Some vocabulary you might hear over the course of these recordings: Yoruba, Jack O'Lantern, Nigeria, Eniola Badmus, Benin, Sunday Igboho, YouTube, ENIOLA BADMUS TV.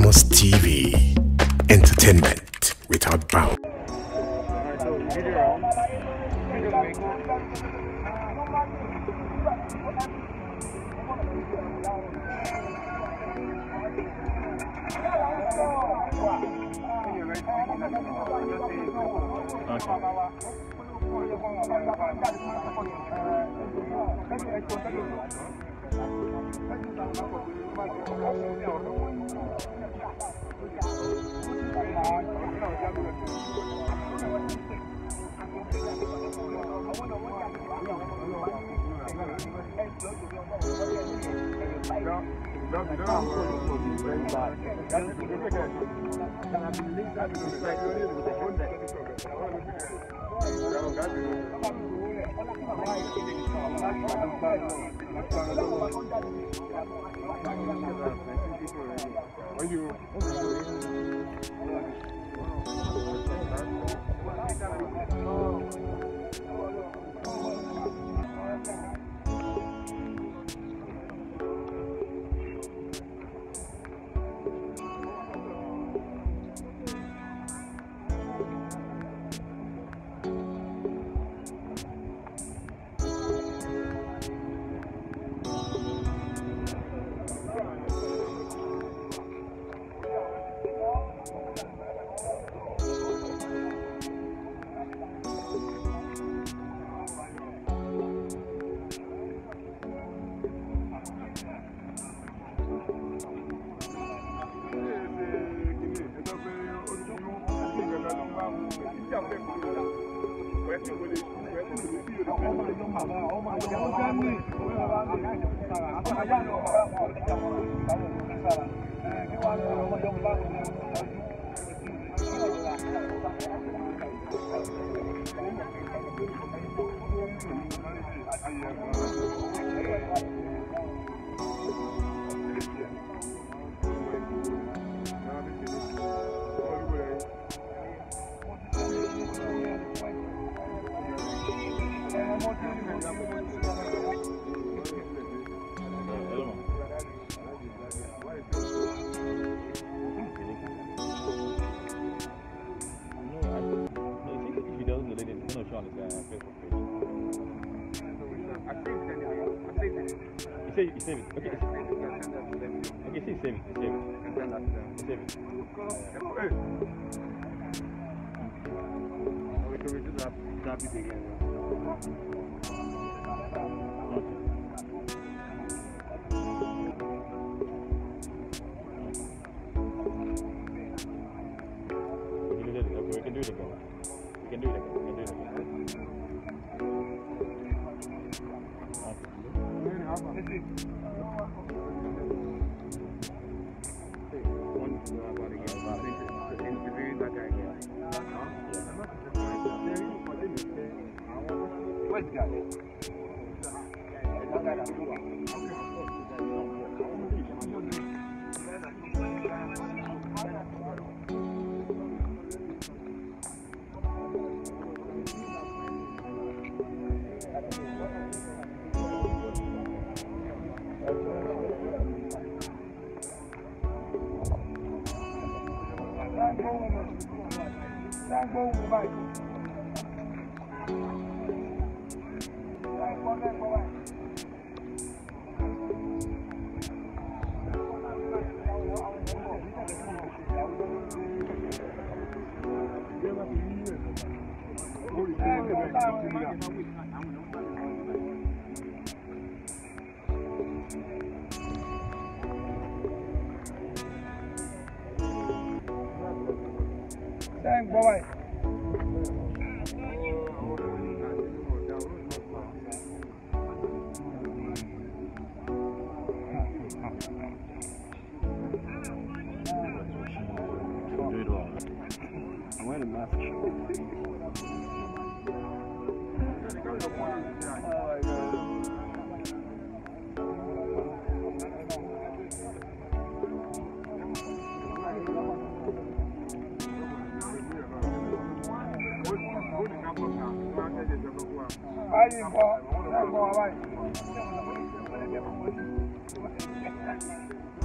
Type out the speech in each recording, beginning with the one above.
Badmus TV, entertainment without bounds.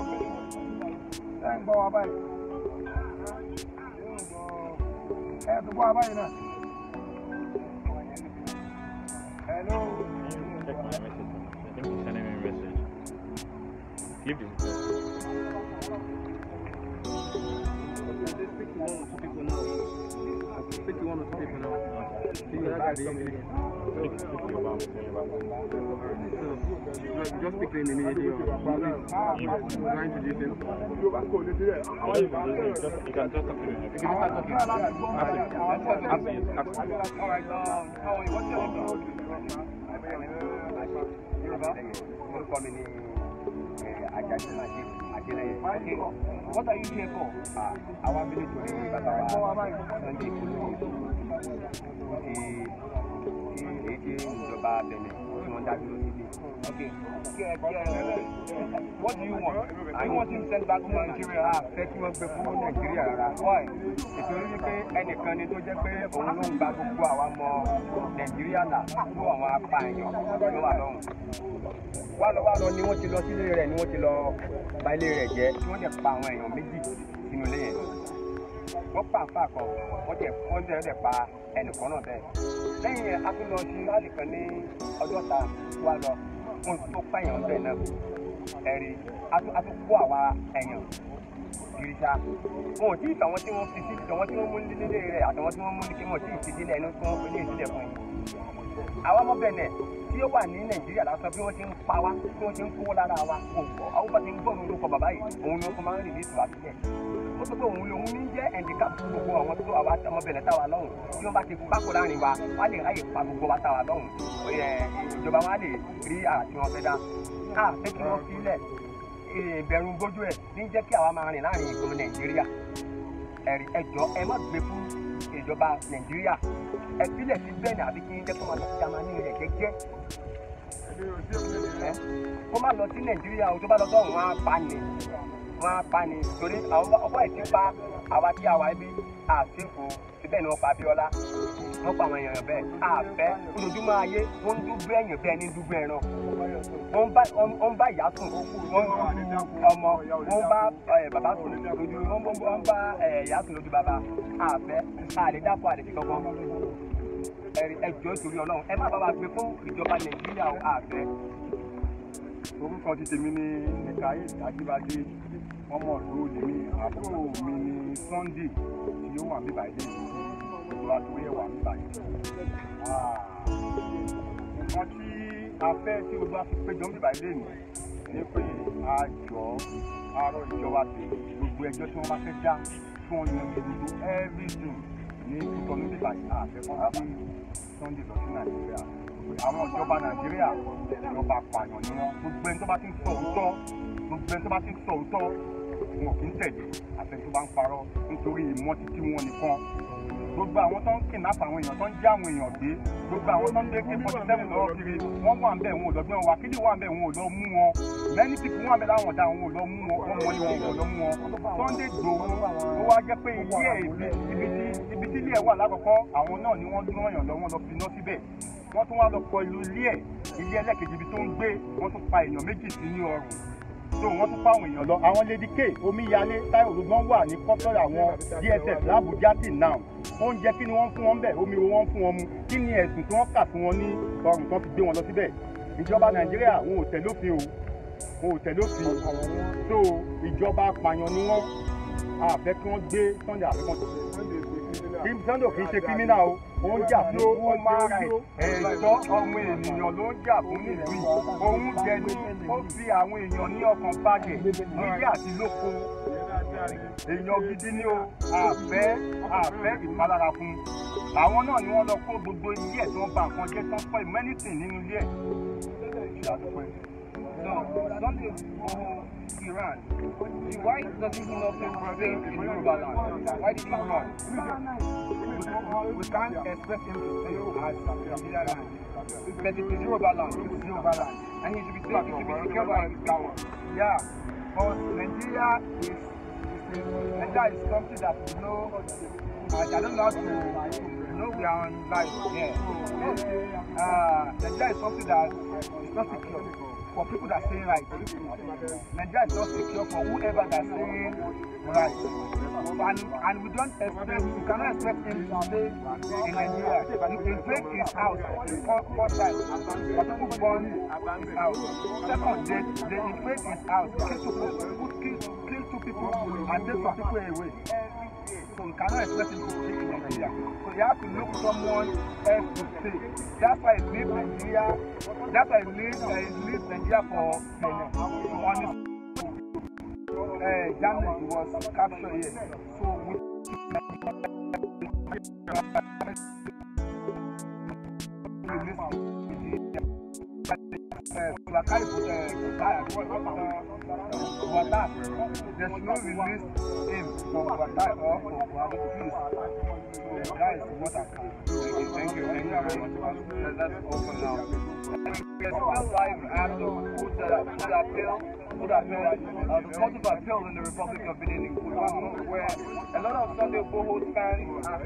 I Hello. Check my message. I think you sent me a message. Leave this. Just pick them immediately. I'm introducing. You can just talk to me. You can start talking. Alright, how are you? What's your name? What are you here for? Our village will be better. Sunday Igboho. Okay. What do you want? I want him sent back to Nigeria. 3 months before Nigeria. Why? It's only pay any country to just pay for long back to our more Nigeria. No one will find you. No alone. While you want to look here and what you love by later, get 20 pounds or maybe in the lane. What part of what you want the bar and the corner there? Then I can not the name of your time while on top fine on the number. And I took 4 hours and you. Oh, this I want you to see. I want you to see the I want you to see the I want you to see the Our Benin, you are in Nigeria, that's a building power, floating coal at our home. Our button for Babai, only command in this last year. What about Munja and the Captain who want to our Tama Benetta alone? You back in Pacolaniva, I think I go at our home. Jobamadi, 3 hours, you know, taking off the left. Berungo, Ninja Kiaman and I from Nigeria. And Ejo Emma Bipu is about Nigeria. I feel like it's been a big thing for my lot in Nigeria, I was about one panning. So, this our people, the Ben of Fabiola, no power in your bed. Ah, Ben, who do my year, won't do bring your Ben into Breno. On by Yaku, on by Yaku, Baba, ah, Ben, I did that part of to be alone. Am I about people? You don't need our after. Who called it a mini? The Kayes, I give a day. One more rule, mini, a mini Sunday. You want me by this? But we want by it. Ah, I felt you were about to pay them by then. If we are your we just want to jump from you do everything. Ní ìtọ́nú nípa àfẹ́kọ́ àbí Sunday lọ sí Nàìjíríà àwọn ìjọba Nàìjíríà ìjọba pààyàn ni wọn gbogbo ẹni tó bá ti ń sọ òótọ́ wọn kì í tẹ̀lé àfẹ́ni tó bá ń parọ́ nítorí ìmọ́títí wọn nìkan gbogbo àwọn tó ń kìnnàpà àwọn èèyàn tó ń já àwọn èèyàn gbé gbogbo àwọn tó ń gbé K47 lọ́wọ́ kiri wọ́n wà ń bẹ̀ wọn ò lọ gbé wọn wákìlì wà ń bẹ̀ wọn ò lọ mú wọn many people wà ń bẹ̀ láwọn ọ̀dà wọn ò lọ mú wọn wọ́n mọ ni wọn ò lọ mú wọn Sunday Igboho ó wá jẹ́ pé ilé ẹ̀ ibi tí ilé ẹ̀ wà lákọ̀ọ́kọ́ àwọn náà ni wọ́n dún ọ̀yàn lọ wọ́n lọ fi iná síbẹ̀ wọ́n tún wá lọ kọ ìlú ilé ẹlẹ́kejì ibi tó ń gbé wọ́n tún pa èèyàn méjì sí ní ọrùn so wọ́n tún fáwọn èèyàn lọ àwọn Lady K Omíyalé Táíwò gbọ́n wà ní kọ́tọ́rọ̀ àwọn DSS l'Abuja till now oúnjẹ kí ni wọ́n fún wọn bẹ́ẹ̀ omi wo wọ́n fún wọn mu kí ni ẹ̀sùn tí wọ́n kà fún wọn ní ọrùn tán fi gbé wọn lọ síbẹ̀ ìjọba Nàìjíríà wọn ò tẹ̀lé òfin o wọn ò tẹ̀lé òfin so ìjọba apààyàn ni wọ́n àfẹ́ kí wọ́n gbé Sunday àfẹ́ kan Sunday kì í ṣe kírímínà o ó ń jà fún ó máa rìn ẹ̀tọ́ ọmọ ènìyàn ló ń jà fún nílùú òun jẹ ní ó fi àwọn èèyàn ní ọkàn balẹ̀ nílé àti lóko èèyàn gidi ni o àfẹ́ ìpalára fún àwọn náà ni wọ́n lọ kó gbogbo ilé ẹ̀ tó ń ba nǹkan jẹ́ tó ń pọ̀ mẹ́nìtì nínú ilé ẹ̀. Sunday Igboho, Iran. Why doesn't love to prevail in Yoruba land? Why did he run? We can't expect him to stay as Nigeria land. But it is Yoruba land. It's Yoruba land. And he should be killed by his power. Yeah. But Nigeria is something that I don't know how to know we are on life here. Yeah. Nigeria is something that is not secure for people that say right. Nigeria is not secure for whoever that say right. And we don't expect, we cannot expect him to stay in Nigeria. He break his house four times. For people born his house. Second, they break his house. Kill two people and take some people away. So we cannot expect him to stay in Nigeria. So you have to look someone else to stay. That's why I leave Nigeria. That's why I leave Nigeria for Benin. So Germany was captured here. So we they should not release him from Water or from. So that is what I can. Thank you very much. That's all for now. We are still live after the cause of appeal in the Republic of Benin, where a lot of Sunday Igboho fans and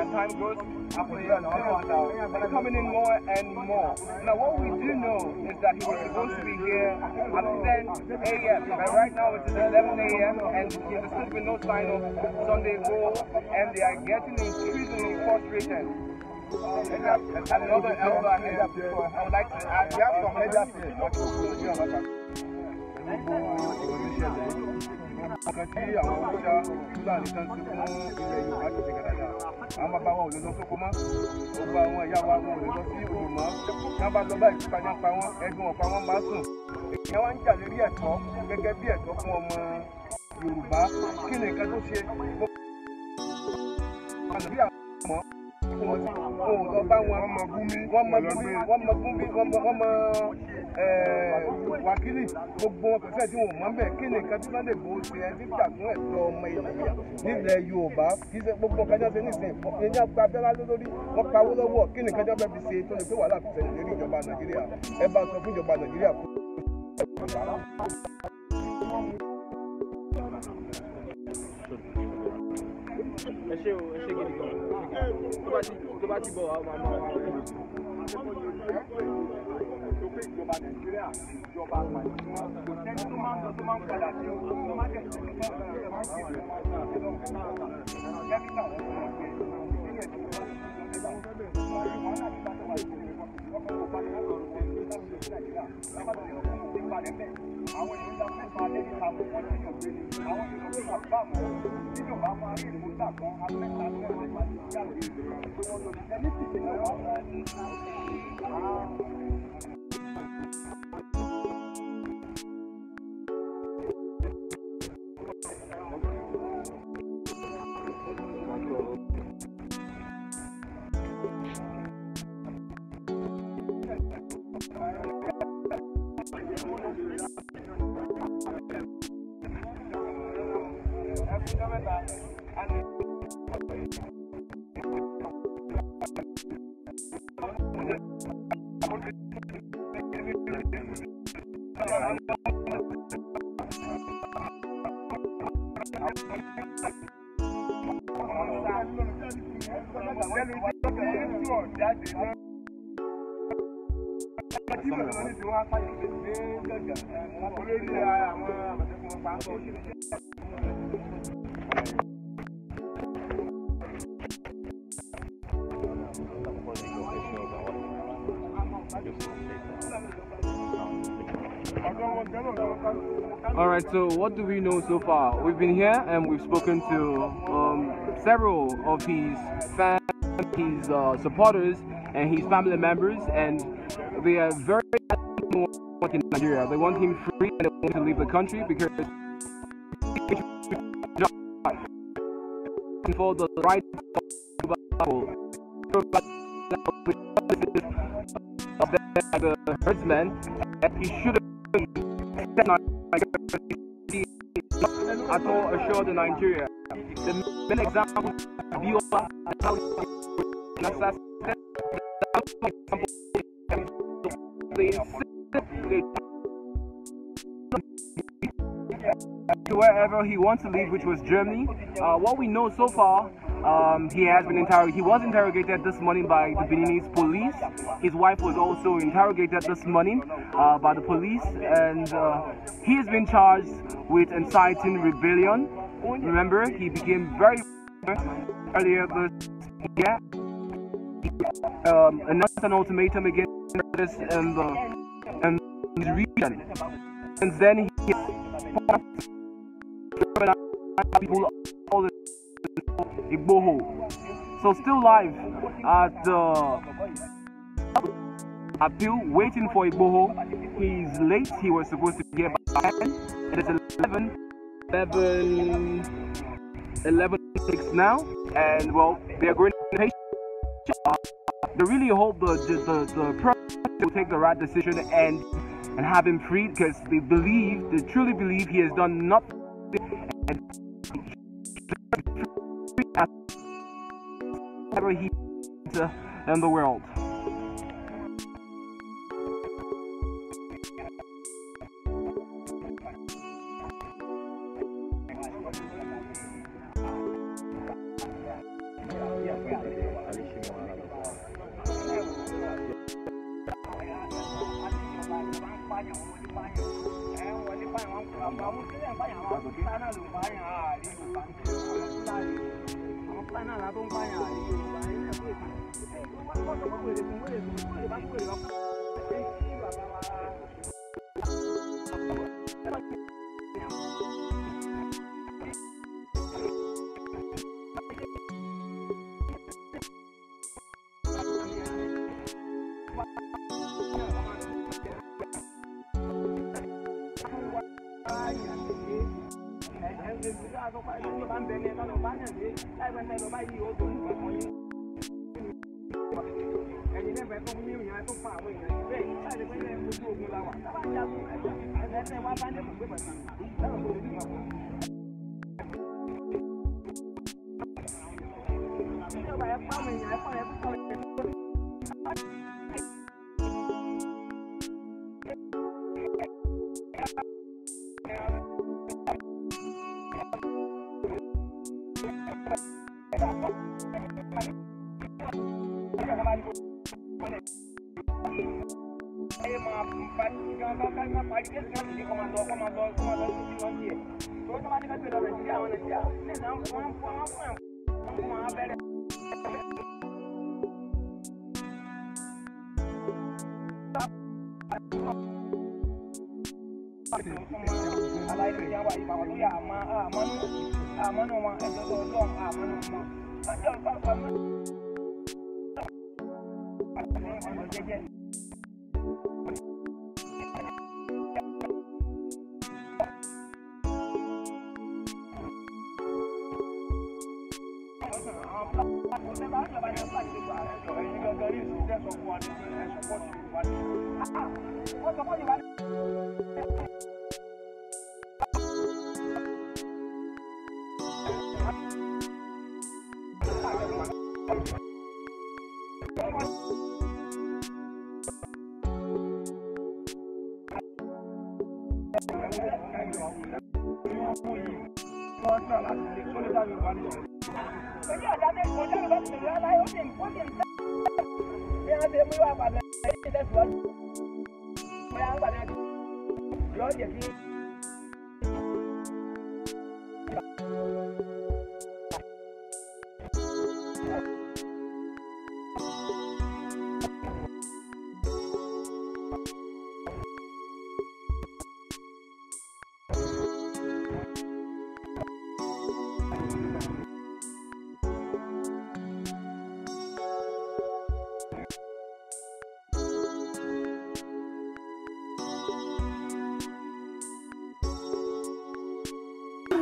as time goes, they're coming in more and more. Now what we do know is that he was supposed to be here at 10 a.m. but right now it is 11 a.m. and there's still been no sign of Sunday Igboho, and they are getting increasingly frustrated. Another elder here, I would like to add, we have some elders here. Wakili, gbogbo ọ̀pẹ̀fẹ́ tí wọ́n mọ̀ ń bẹ̀ kí ni nǹkan tí wọ́n lè bó ṣe ẹni gbàgbọ́ ẹ̀tọ́ ọmọ ènìyàn nílẹ̀ Yorùbá kì í ṣe gbogbo ọ̀kan jáde nísìnyí ìyẹn gba abẹ́rẹ́ lórí wọ́n pawó lọ́wọ́ kí ni nǹkan jábẹ́ fi ṣe tó lè pé wàhálà fi ṣẹlẹ̀ lórí ìjọba Nàìjíríà ẹ bá sọ fún ìjọba Nàìjíríà kó. All right, so what do we know so far? We've been here and we've spoken to several of his fans, his supporters, and his family members, and they are very happy in Nigeria. They want him free and they want him to leave the country because for the right of the herdsman, he should have at all assured in Nigeria. The main example of Yoruba and assassin wherever he wants to live, which was Germany. What we know so far He was interrogated this morning by the Beninese police. His wife was also interrogated this morning by the police, and he has been charged with inciting rebellion. Remember, he became very famous earlier this year. Announced an ultimatum against terrorists in the region. Since then, he has people all the Igboho. So still live at the appeal, waiting for Igboho. He's late. He was supposed to get by 10. It is 11:06 now, and well, they are going to take. They really hope the president will take the right decision and have him freed, because they truly believe he has done nothing. Whatever he did in the world.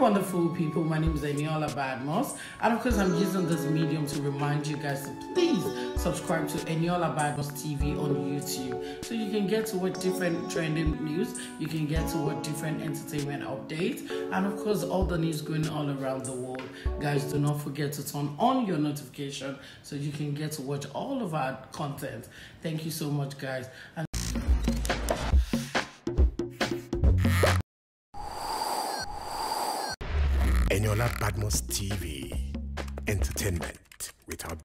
Wonderful people, my name is Eniola Badmus, and of course I'm using this medium to remind you guys to please subscribe to Eniola Badmus TV on YouTube, so you can get to watch different trending news, you can get to watch different entertainment updates, and of course all the news going all around the world. Guys, do not forget to turn on your notification so you can get to watch all of our content. Thank you so much, guys. And Eniola Badmus TV. entertainment with our